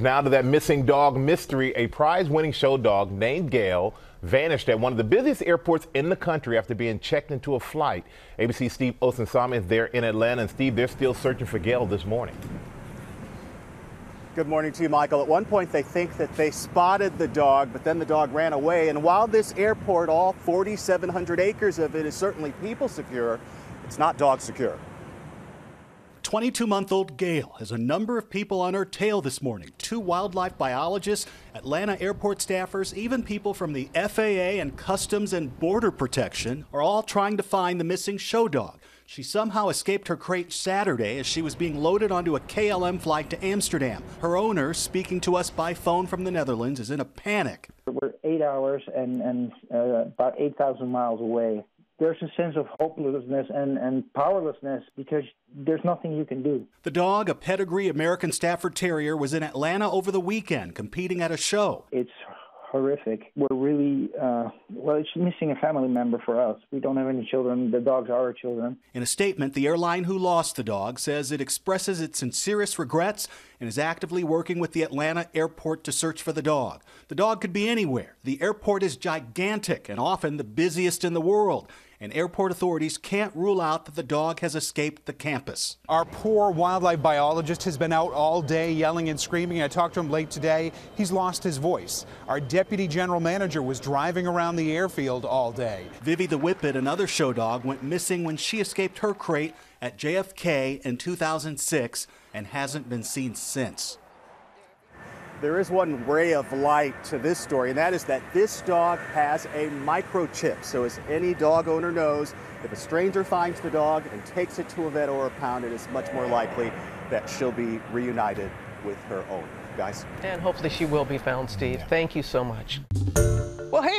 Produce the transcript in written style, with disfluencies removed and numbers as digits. Now to that missing dog mystery. A prize-winning show dog named Gale vanished at one of the busiest airports in the country after being checked into a flight. ABC's Steve Osensami is there in Atlanta. And Steve, they're still searching for Gale this morning. Good morning to you, Michael. At one point, they think that they spotted the dog, but then the dog ran away. And while this airport, all 4,700 acres of it, is certainly people secure, it's not dog secure. 22-month-old Gale has a number of people on her tail this morning. Two wildlife biologists, Atlanta airport staffers, even people from the FAA and Customs and Border Protection are all trying to find the missing show dog. She somehow escaped her crate Saturday as she was being loaded onto a KLM flight to Amsterdam. Her owner, speaking to us by phone from the Netherlands, is in a panic. We're 8 hours and about 8,000 miles away. There's a sense of hopelessness and powerlessness because there's nothing you can do. The dog, a pedigree American Staffordshire Terrier, was in Atlanta over the weekend competing at a show. It's horrific. We're really, well, it's missing a family member for us. We don't have any children. The dogs are our children. In a statement, the airline who lost the dog says it expresses its sincerest regrets and is actively working with the Atlanta airport to search for the dog. The dog could be anywhere. The airport is gigantic and often the busiest in the world. And airport authorities can't rule out that the dog has escaped the campus. Our poor wildlife biologist has been out all day yelling and screaming. I talked to him late today. He's lost his voice. Our deputy general manager was driving around the airfield all day. Vivi the Whippet, another show dog, went missing when she escaped her crate at JFK in 2006 and hasn't been seen since. There is one ray of light to this story, and that is that this dog has a microchip. So as any dog owner knows, if a stranger finds the dog and takes it to a vet or a pound, it is much more likely that she'll be reunited with her owner. Guys. And hopefully she will be found, Steve. Yeah. Thank you so much. Well, hey